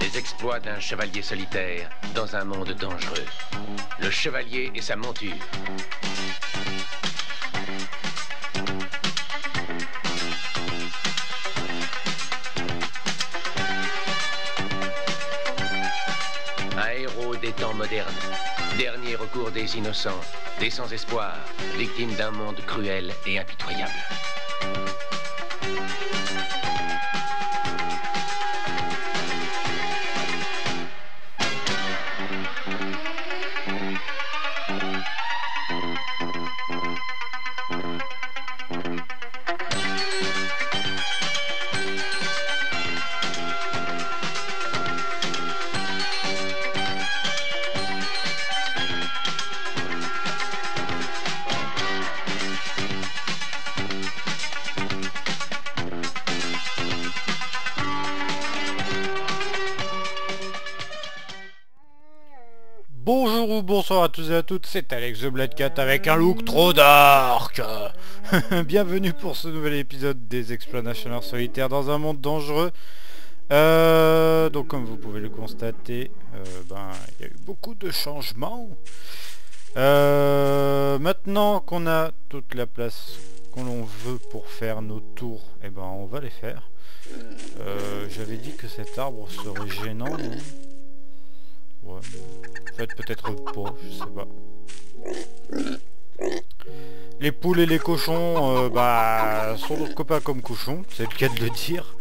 Les exploits d'un chevalier solitaire dans un monde dangereux. Le chevalier et sa monture. Un héros des temps modernes. Dernier recours des innocents, des sans-espoir, victimes d'un monde cruel et impitoyable. Bonjour ou bonsoir à tous et à toutes, c'est AlextheBlackCat avec un look trop dark. Bienvenue pour ce nouvel épisode des exploits d'un chevalier solitaire dans un monde dangereux. Donc comme vous pouvez le constater, il y a eu beaucoup de changements. Maintenant qu'on a toute la place qu'on l'on veut pour faire nos tours, et on va les faire. J'avais dit que cet arbre serait gênant, non? Ouais, peut-être pas, je sais pas. Les poules et les cochons sont d'autres copains comme cochons, c'est le cas de le dire.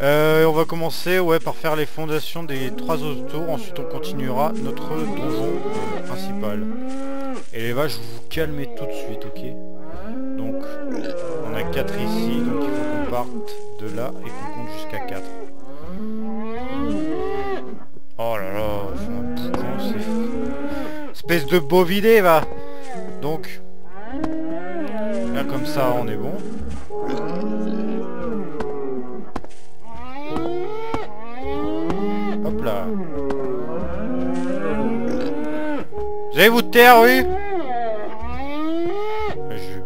On va commencer par faire les fondations des trois autres tours, ensuite on continuera notre donjon principal. Et les vaches, vous vous calmez tout de suite, ok? Donc on a 4 ici, donc il faut qu'on parte de là et qu'on compte jusqu'à 4. Oh là là, espèce de bovidé, va. Donc, là comme ça, on est bon. Hop là. Vous allez vous taire, oui?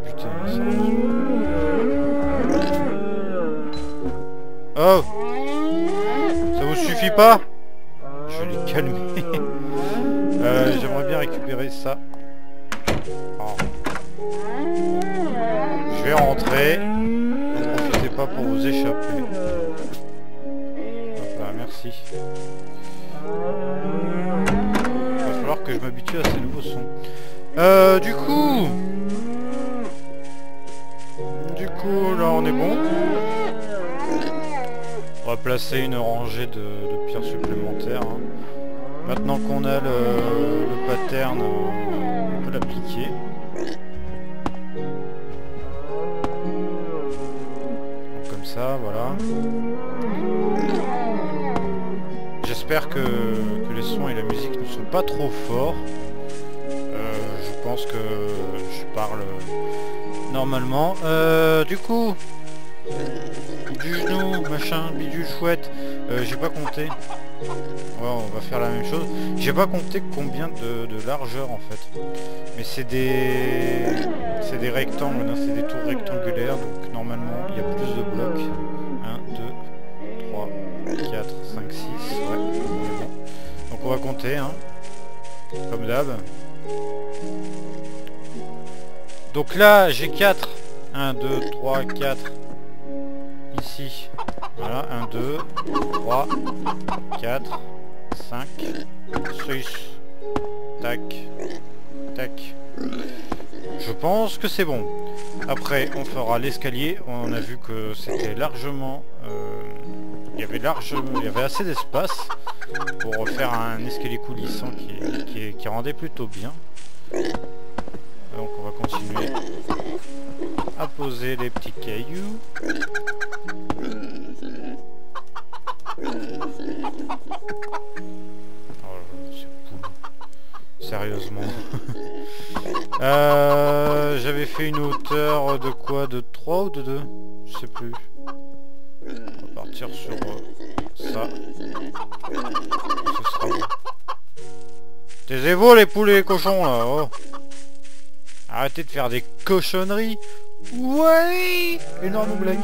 Putain, ça... Oh, ça vous suffit pas? Je vais les calmer. J'aimerais bien récupérer ça. Oh. Je vais rentrer. Ne profitez pas pour vous échapper. Hop là, merci. Il va falloir que je m'habitue à ces nouveaux sons. Du coup, là on est bon. On va placer une rangée de pierres supplémentaires. Maintenant qu'on a le pattern, on peut l'appliquer. Comme ça, voilà. J'espère que les sons et la musique ne sont pas trop forts. Je pense que je parle normalement. Du coup, du genou, machin, bidule, chouette, j'ai pas compté. Ouais, on va faire la même chose. J'ai pas compté combien de largeur en fait. Mais c'est des rectangles, c'est des tours rectangulaires, donc normalement il y a plus de blocs. 1, 2, 3, 4, 5, 6. Ouais, donc on va compter, comme d'hab. Donc là j'ai 4. 1, 2, 3, 4. Ici. Voilà, 1, 2, 3, 4, 5, 6, tac, tac. Je pense que c'est bon. Après, on fera l'escalier. On a vu que c'était largement... Il y avait assez d'espace pour faire un escalier coulissant qui rendait plutôt bien. Donc on va continuer à poser les petits cailloux. Sérieusement. J'avais fait une hauteur de quoi? De 3 ou de 2? Je sais plus. On va partir sur ça. Ce sera bon. Taisez-vous les poules et les cochons là, oh. Arrêtez de faire des cochonneries. Ouais. Énorme blague.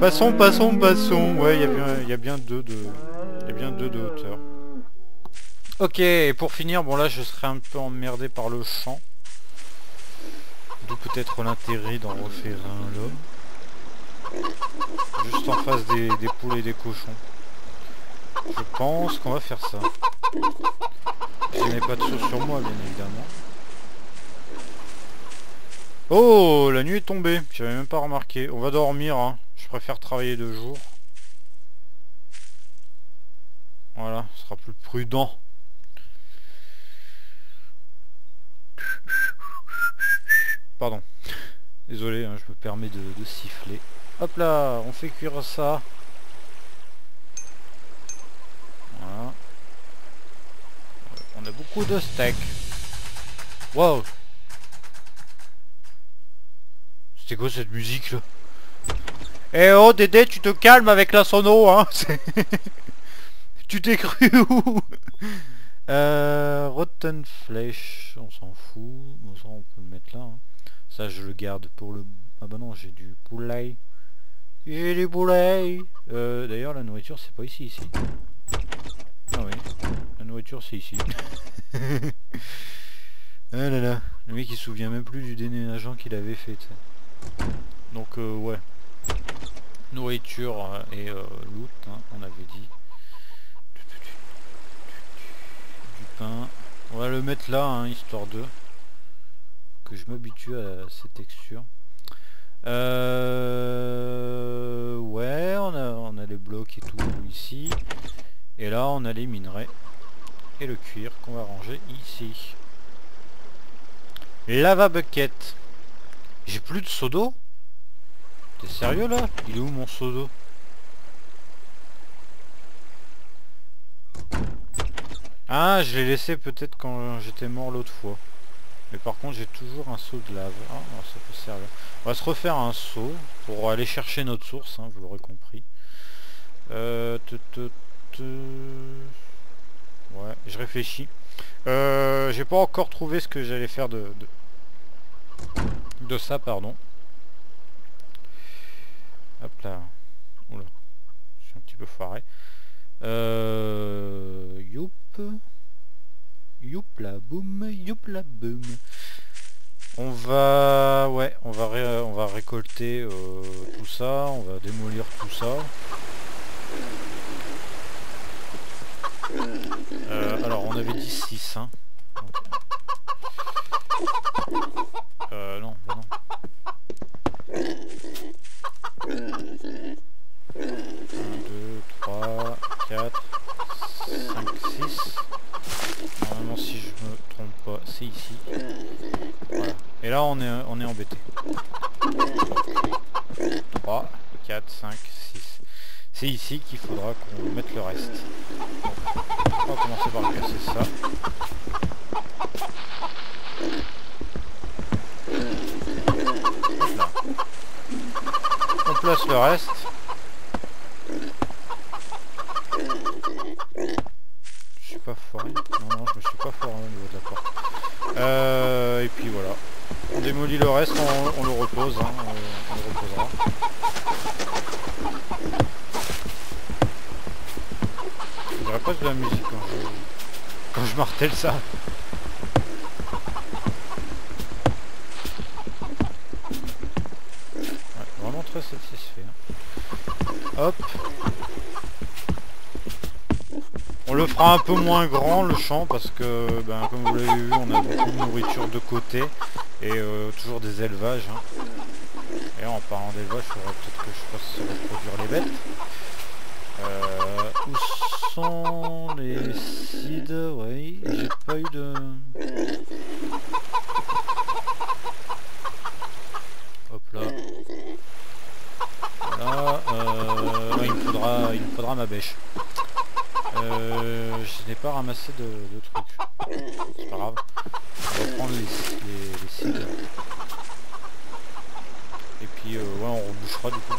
Passons. Ouais, il y a bien deux de hauteur. Ok, et pour finir, bon là je serai un peu emmerdé par le champ. D'où peut-être l'intérêt d'en refaire un là. Juste en face des poules et des cochons. Je pense qu'on va faire ça. Je n'ai pas de sauce sur moi, bien évidemment. Oh, la nuit est tombée. J'avais même pas remarqué. On va dormir, hein. Je préfère travailler de jour. Voilà, ce sera plus prudent. Pardon. Désolé, hein, je me permets de siffler. Hop là, on fait cuire ça. Voilà. On a beaucoup de steak. Wow. C'était quoi cette musique là? Eh oh Dédé, tu te calmes avec la sono, hein. Tu t'es cru où? Rotten Flesh, on s'en fout. Bon ça on peut le mettre là, hein. Ça je le garde pour le... Ah bah non, j'ai du poulet. J'ai du poulet. D'ailleurs la nourriture c'est pas ici. Ah oui, la nourriture c'est ici. Ah là là, le mec il se souvient même plus du déménagement qu'il avait fait, t'sais. Donc ouais. Nourriture et loot, hein, on avait dit. Du pain. On va le mettre là, hein, histoire de... que je m'habitue à ces textures. Ouais, on a les blocs et tout ici. Et là on a les minerais et le cuir qu'on va ranger ici. Lava bucket. J'ai plus de seau d'eau? T'es sérieux là? Il est où mon seau d'eau? Ah, je l'ai laissé peut-être quand j'étais mort l'autre fois. Mais par contre j'ai toujours un seau de lave. Ah non, ça peut servir. On va se refaire un seau pour aller chercher notre source, hein, vous l'aurez compris. Ouais, je réfléchis. J'ai pas encore trouvé ce que j'allais faire de ça, pardon. Hop là. Oula. Je suis un petit peu foiré. Youp. Youp la boum. Youp la boum. On va... Ouais, on va récolter tout ça. On va démolir tout ça. Alors on avait dit 6, hein. Non, bah non. 1, 2, 3, 4, 5, 6. Normalement si je me trompe pas, c'est ici. Voilà. Et là on est embêté. 3, 4, 5, 6. C'est ici qu'il faudra qu'on mette le reste. Donc, on va commencer par casser ça. Là. On place le reste. Je suis pas foiré. Non, je me suis pas foiré au niveau de la porte. Et puis voilà. On démolit le reste, on le repose, hein, on le reposera. Je dirais pas de la musique quand je martèle ça. Ouais, vraiment très satisfait, hein. Hop. On le fera un peu moins grand le champ parce que, ben, comme vous l'avez vu, on a beaucoup de nourriture de côté et toujours des élevages, hein. Et en parlant d'élevage, il faudrait peut-être que je fasse reproduire les bêtes. Où sont les seeds? Oui, j'ai pas eu de... Hop là. Voilà, ouais, il me faudra ma bêche. Je n'ai pas ramassé de trucs. C'est pas grave. On va prendre les seeds. Et puis, ouais, on rebouchera du coup.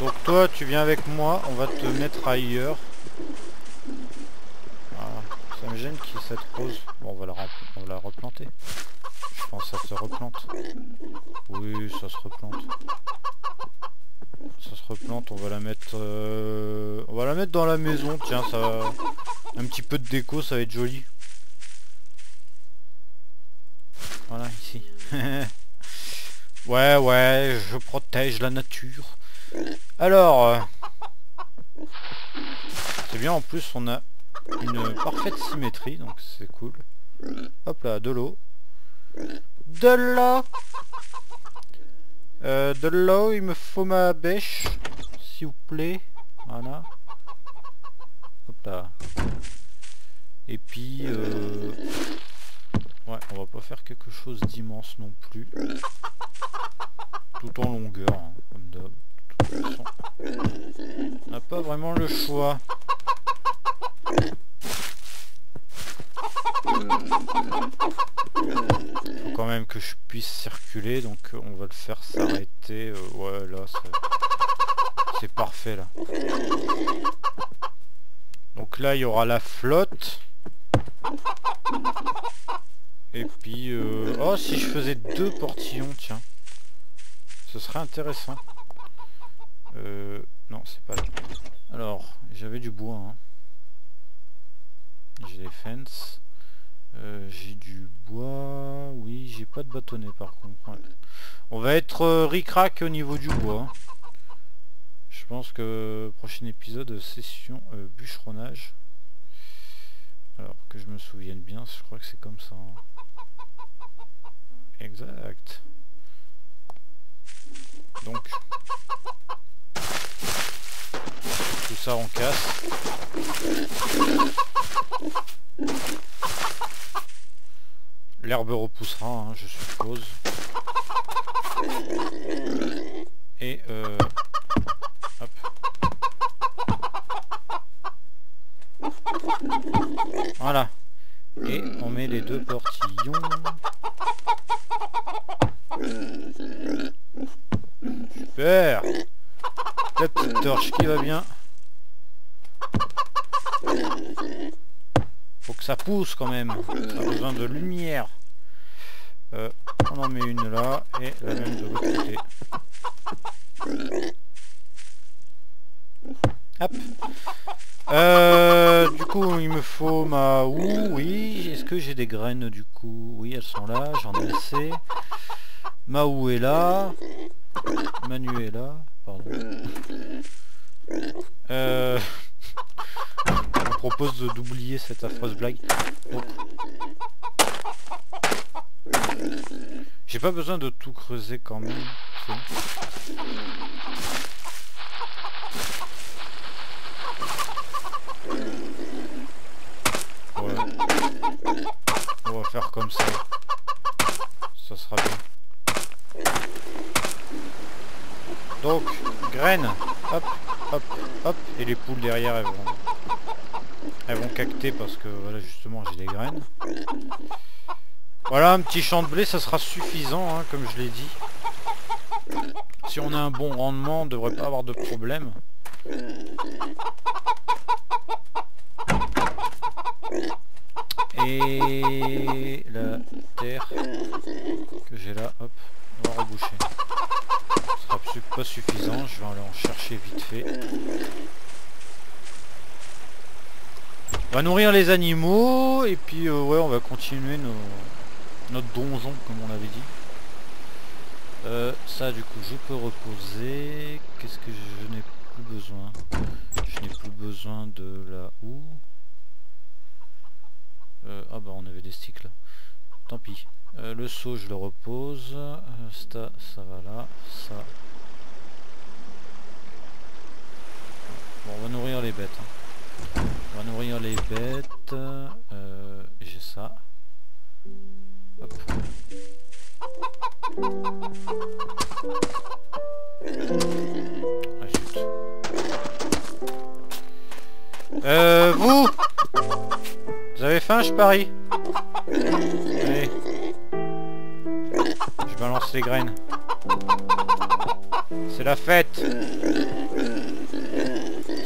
Donc toi, tu viens avec moi, on va te mettre ailleurs. cette rose. Bon, on va la replanter. Je pense que ça se replante. Oui, ça se replante. Ça se replante, on va la mettre... on va la mettre dans la maison, tiens, ça... Un petit peu de déco, ça va être joli. Voilà, ici. Ouais, ouais, je protège la nature. Alors... c'est bien, en plus, on a une parfaite symétrie, donc c'est cool. Hop là, de l'eau. De l'eau. De l'eau, il me faut ma bêche, s'il vous plaît. Voilà. Hop là. Et puis... ouais, on va pas faire quelque chose d'immense non plus. Tout en longueur, hein, comme d'hab. De toute façon, on n'a pas vraiment le choix. Faut quand même que je puisse circuler, donc on va le faire s'arrêter. Ouais, là c'est parfait là. Donc là il y aura la flotte. Et puis oh, si je faisais deux portillons, tiens, ce serait intéressant. Non, c'est pas là. Alors j'avais du bois, hein. J'ai les fences. J'ai du bois. Oui, j'ai pas de bâtonnet par contre. Ouais. On va être ric-rac au niveau du bois. Je pense que prochain épisode, session bûcheronnage. Alors que je me souvienne bien, je crois que c'est comme ça. Hein. Exact. Donc. Tout ça on casse. L'herbe repoussera, hein, je suppose. Et hop. Voilà. Et on met les deux portillons. Super. La petite torche qui va bien. Faut que ça pousse quand même. Ça a besoin de lumière. On en met une là et la même de l'autre côté. Hop. Du coup il me faut ma... Ouh, oui, est-ce que j'ai des graines du coup? Oui, elles sont là, j'en ai assez. Maou est là. Manu est là. Pardon. On propose d'oublier cette affreuse blague. Donc... j'ai pas besoin de tout creuser quand même. Ouais. On va faire comme ça. Ça sera bien. Donc, graines, hop, hop, hop, et les poules derrière, elles vont cacter parce que, voilà, justement, j'ai des graines. Voilà, un petit champ de blé, ça sera suffisant, hein, comme je l'ai dit. Si on a un bon rendement, on ne devrait pas avoir de problème. Et la terre que j'ai là, hop, on va reboucher. Ce sera pas suffisant, je vais aller en chercher vite fait. On va nourrir les animaux et puis ouais, on va continuer notre donjon comme on l'avait dit. Ça du coup je peux reposer. Qu'est-ce que je n'ai plus besoin? Je n'ai plus besoin de la houe. Ah bah on avait des sticks là. Tant pis. Le seau je le repose. Ça va là. Ça. Bon, on va nourrir les bêtes. Hein. On va nourrir les bêtes. J'ai ça. Hop. Ah, chut. Vous avez faim, je parie? Allez. Je balance les graines. C'est la fête.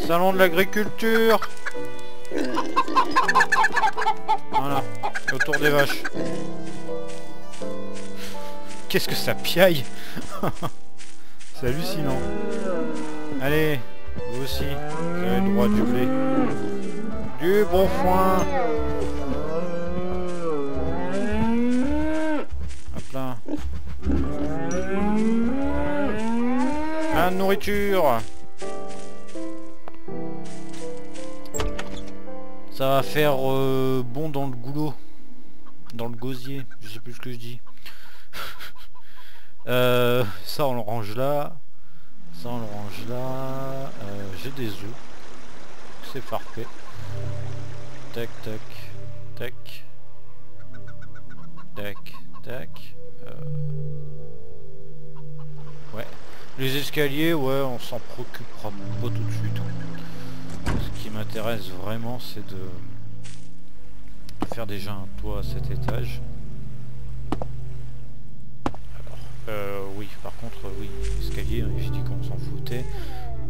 Salon de l'agriculture. Voilà, autour des vaches. Qu'est-ce que ça piaille. C'est hallucinant. Allez, vous aussi, vous avez le droit de blé. Du bon foin. Hop là. La nourriture. Ça va faire bon dans le goulot. Dans le gosier, je sais plus ce que je dis. Ça on le range là. Ça on le range là. J'ai des œufs. C'est farfait. Tac, tac, tac. Tac, tac. Ouais. Les escaliers, ouais, on s'en préoccupera pas tout de suite. Ce qui m'intéresse vraiment, c'est de faire déjà un toit à cet étage. Alors, oui, par contre, oui, l'escalier, je dis qu'on s'en foutait.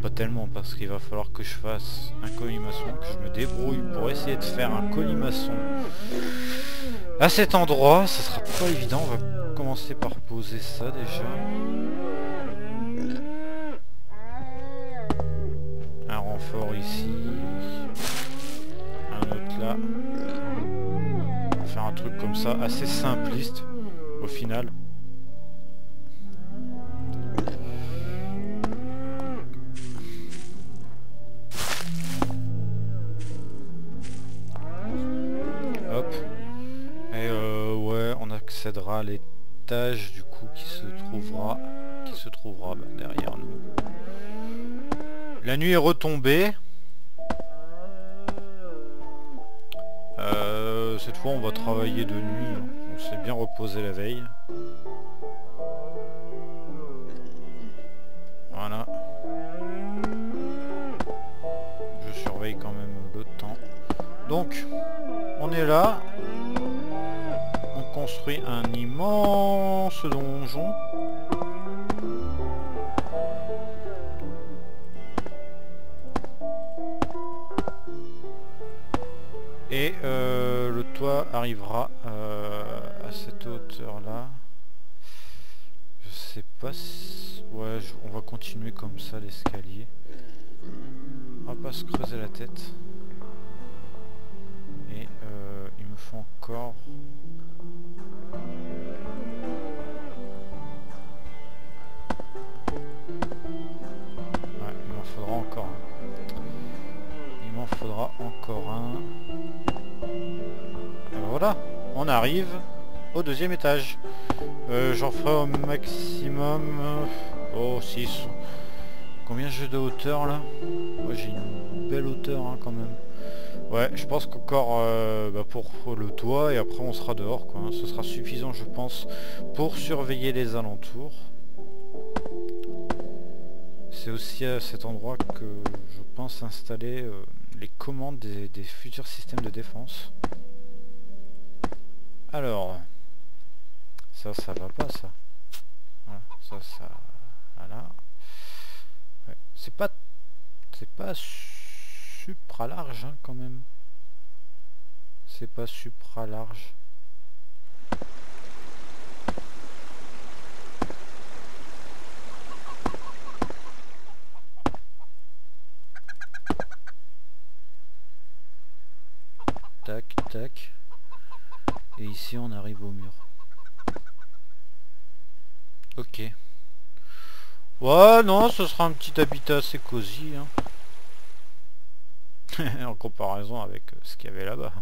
Pas tellement, parce qu'il va falloir que je fasse un colimaçon, que je me débrouille pour essayer de faire un colimaçon à cet endroit. Ça sera pas évident, on va commencer par poser ça déjà. Un renfort ici, un autre là. On va faire un truc comme ça, assez simpliste au final. Hop. Et ouais, on accédera à l'étage du coup qui se trouvera bah, derrière nous. La nuit est retombée. Cette fois on va travailler de nuit. On s'est bien reposé la veille. Voilà. Je surveille quand même le temps. Donc, on est là. On construit un immense donjon. Et le toit arrivera à cette hauteur-là. Je sais pas si... Ouais, on va continuer comme ça l'escalier. On va pas se creuser la tête. Et il me faut encore... Ouais, il m'en faudra encore un. Il m'en faudra encore un... Voilà, on arrive au deuxième étage. J'en ferai au maximum... oh, 6. Combien j'ai de hauteur là? Moi j'ai une belle hauteur hein, quand même. Ouais, je pense qu'encore bah, pour le toit et après on sera dehors quoi. Hein. Ce sera suffisant je pense pour surveiller les alentours. C'est aussi à cet endroit que je pense installer les commandes des futurs systèmes de défense. Alors, ça va pas, ça. Voilà, ça, voilà. Ouais, c'est pas supra large, hein, quand même. C'est pas supra large. Tac, tac. Et ici on arrive au mur. Ok. Ouais non, ce sera un petit habitat assez cosy. Hein. En comparaison avec ce qu'il y avait là-bas.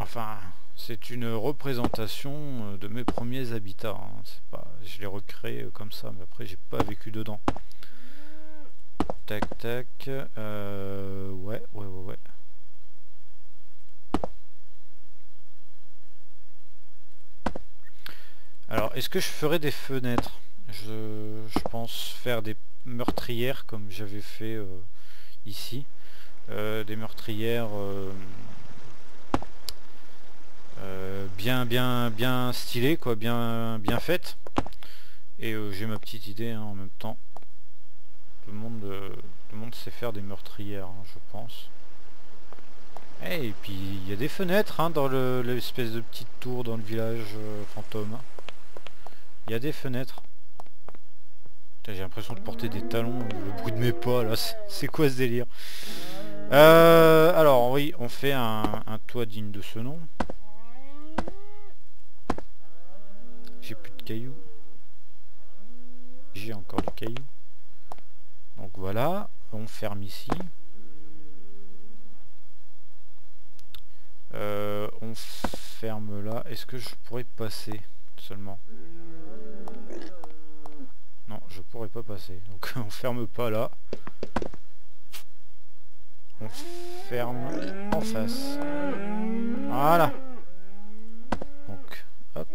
Enfin, c'est une représentation de mes premiers habitats. Hein. C'est pas, je les recréé comme ça, mais après j'ai pas vécu dedans. Tac tac. Ouais. Alors, est-ce que je ferai des fenêtres? Je pense faire des meurtrières comme j'avais fait ici. Des meurtrières bien stylées, quoi, bien faites. Et j'ai ma petite idée hein, en même temps. Tout le monde sait faire des meurtrières, hein, je pense. Et puis il y a des fenêtres hein, dans l'espèce de petite tour dans le village fantôme. Il y a des fenêtres. J'ai l'impression de porter des talons, le bruit de mes pas là, c'est quoi ce délire? Alors oui, on fait un toit digne de ce nom. J'ai plus de cailloux. J'ai encore des cailloux. Donc voilà, on ferme ici. On ferme là. Est-ce que je pourrais passer seulement? Non, je pourrais pas passer. Donc on ferme pas là. On ferme en face. Voilà. Donc, hop.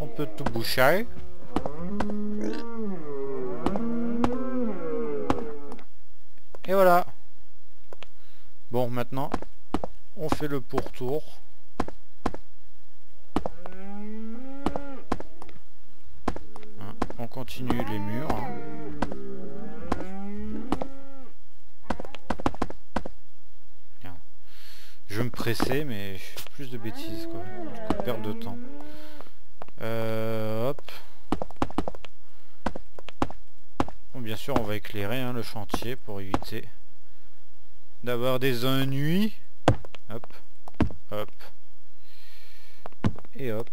On peut tout boucher. Et voilà. Bon, maintenant, on fait le pourtour. Hein, on continue les murs. Hein. Je me pressais, mais je fais plus de bêtises, quoi. Du coup, perte de temps. Hop. Bon, bien sûr, on va éclairer hein, le chantier pour éviter d'avoir des ennuis. Hop, hop, et hop.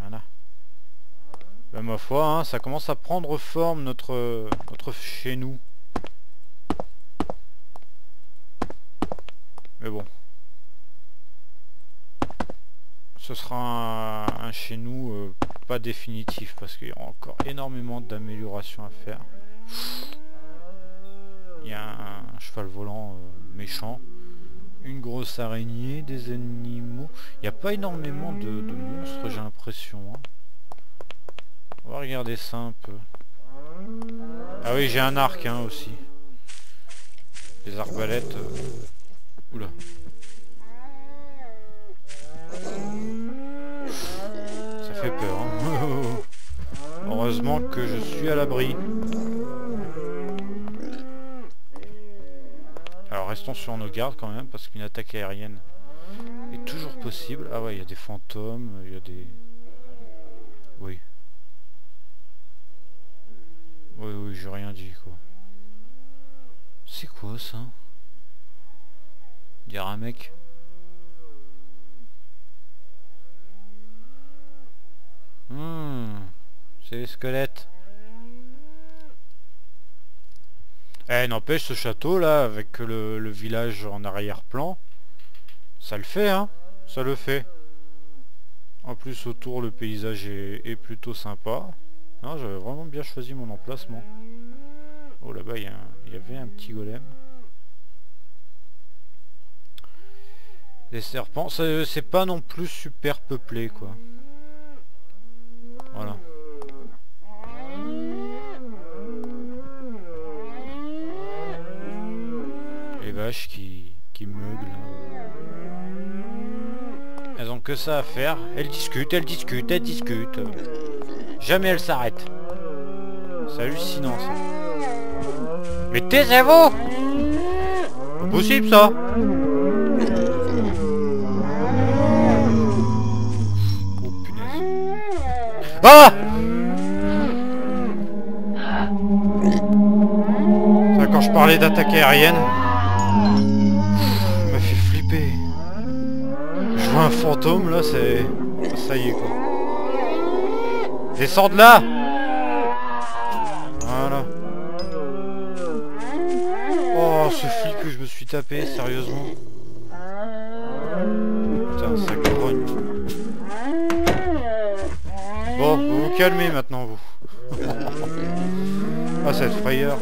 Voilà. Ben, ma foi, hein, ça commence à prendre forme notre chez nous. Mais bon. Ce sera un chez nous pas définitif parce qu'il y aura encore énormément d'améliorations à faire. Il y a un cheval volant méchant, une grosse araignée, des animaux. Il n'y a pas énormément de monstres, j'ai l'impression. Hein. On va regarder ça un peu. Ah oui, j'ai un arc hein, aussi. Les arbalètes. Oula. Ça fait peur hein. Heureusement que je suis à l'abri. Alors restons sur nos gardes quand même, parce qu'une attaque aérienne est toujours possible. Ah ouais, il y a des fantômes, il y a des... Oui. Oui, j'ai rien dit quoi. C'est quoi ça? Dire un mec. C'est les squelettes. Eh, n'empêche, ce château là, avec le village en arrière-plan, ça le fait, hein. Ça le fait. En plus, autour, le paysage est plutôt sympa. Non, j'avais vraiment bien choisi mon emplacement. Oh, là-bas, il y avait un petit golem. Les serpents, c'est pas non plus super peuplé, quoi. Voilà. Les vaches qui meuglent. Elles ont que ça à faire. Elles discutent, elles discutent, elles discutent. Jamais elles s'arrêtent. C'est hallucinant ça. Mais taisez-vous! C'est possible ça! Ah! Ça, quand je parlais d'attaque aérienne, ça m'a fait flipper. Je vois un fantôme là, c'est... Ça y est quoi. Descends de là! Voilà. Oh, ce flip que je me suis tapé, sérieusement. Putain, ça grogne. Bon, vous vous calmez maintenant, vous. Ah, cette frayeur.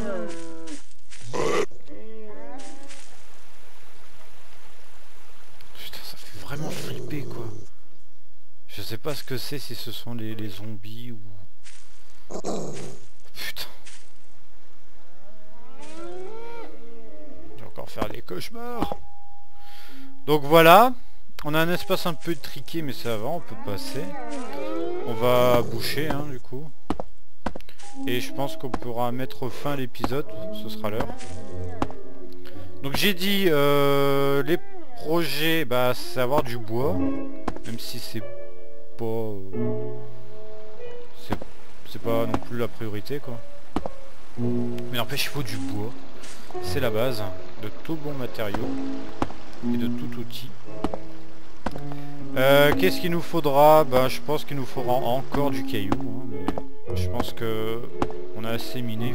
Putain, ça fait vraiment flipper, quoi. Je sais pas ce que c'est, si ce sont les zombies ou... Putain. Je vais encore faire des cauchemars. Donc voilà. On a un espace un peu triqué, mais ça va, on peut passer. On va boucher, hein, du coup. Et je pense qu'on pourra mettre fin à l'épisode, ce sera l'heure. Donc j'ai dit les projets, bah c'est avoir du bois, même si c'est pas non plus la priorité quoi. Mais n'empêche il faut du bois, c'est la base de tout bon matériau et de tout outil. Qu'est-ce qu'il nous faudra? Ben, je pense qu'il nous faudra encore du caillou, hein, mais je pense que on a assez miné.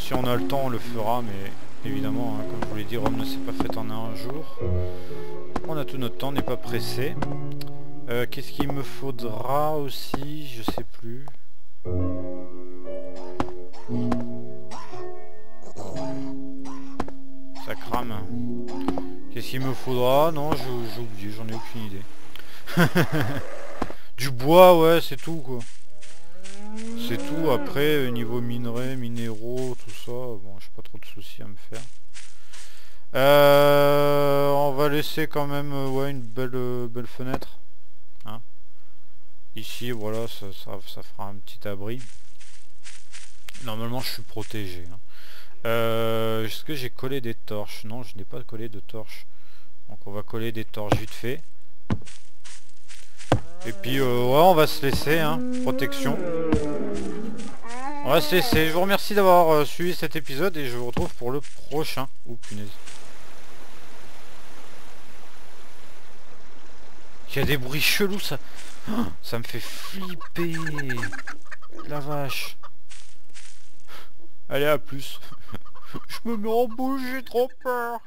Si on a le temps on le fera, mais évidemment hein, comme je vous l'ai dit, Rome ne s'est pas faite en un jour. On a tout notre temps, on n'est pas pressé. Qu'est-ce qu'il me faudra aussi? Je sais plus. Ça crame. Qu'est-ce qu'il me faudra? Non, j'ai oublié, j'en ai aucune idée. Du bois, ouais, c'est tout quoi. C'est tout, après, niveau minerais, minéraux, tout ça, bon, j'ai pas trop de soucis à me faire. On va laisser quand même ouais, une belle fenêtre. Hein. Ici, voilà, ça fera un petit abri. Normalement, je suis protégé. Hein. Est-ce que j'ai collé des torches? Non, je n'ai pas collé de torches. Donc on va coller des torches vite fait. Et puis ouais, on va se laisser, hein, protection. On va se laisser. Je vous remercie d'avoir suivi cet épisode et je vous retrouve pour le prochain. Ouh punaise. Il y a des bruits chelous, ça. Ça me fait flipper. La vache. Allez, à plus. Je me mets en bouche, j'ai trop peur.